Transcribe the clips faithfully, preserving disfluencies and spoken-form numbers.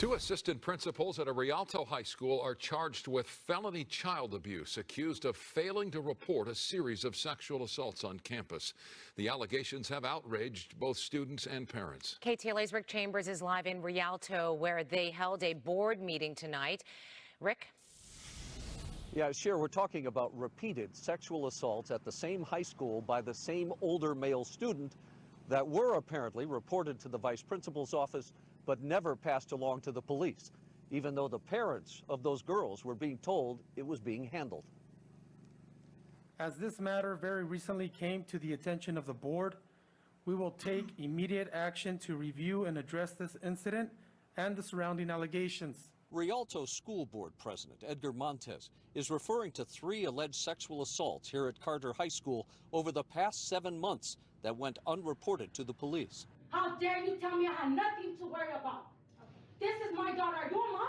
Two assistant principals at a Rialto high school are charged with felony child abuse, accused of failing to report a series of sexual assaults on campus. The allegations have outraged both students and parents. K T L A's Rick Chambers is live in Rialto, where they held a board meeting tonight. Rick? Yeah, sure. We're talking about repeated sexual assaults at the same high school by the same older male student that were apparently reported to the vice principal's office but never passed along to the police, even though the parents of those girls were being told it was being handled. As this matter very recently came to the attention of the board, we will take immediate action to review and address this incident and the surrounding allegations. Rialto School Board President Edgar Montez is referring to three alleged sexual assaults here at Carter High School over the past seven months that went unreported to the police. How dare you tell me I had nothing to worry about? This is my daughter. Are you a mom?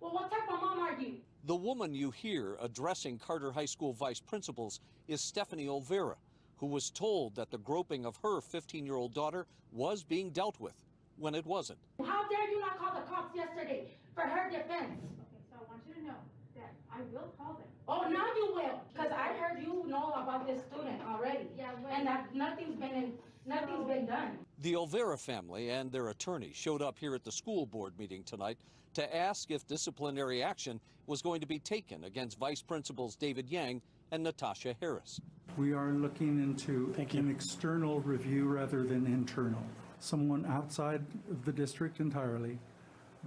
Well, what type of mom are you? The woman you hear addressing Carter High School vice principals is Stephanie Olvera, who was told that the groping of her fifteen-year-old daughter was being dealt with when it wasn't. How dare you not call the cops yesterday for her defense? Okay, so I want you to know that I will call them. Oh, now you will, because I heard you know about this student already. Yeah, and that nothing's been in, nothing's been done. The Olvera family and their attorney showed up here at the school board meeting tonight to ask if disciplinary action was going to be taken against Vice Principals David Yang and Natasha Harris. We are looking into an external review rather than internal. Someone outside of the district entirely.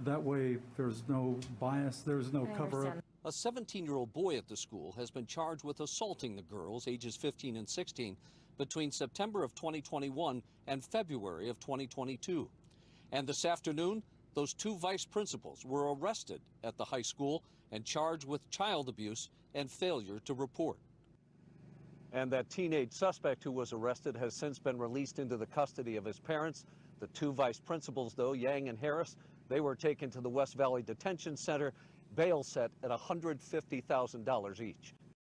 That way there's no bias, there's no cover-up. A seventeen-year-old boy at the school has been charged with assaulting the girls, ages fifteen and sixteen, between September of twenty twenty-one and February of twenty twenty-two. And this afternoon, those two vice principals were arrested at the high school and charged with child abuse and failure to report. And that teenage suspect who was arrested has since been released into the custody of his parents. The two vice principals, though, Yang and Harris, they were taken to the West Valley Detention Center, bail set at one hundred fifty thousand dollars each.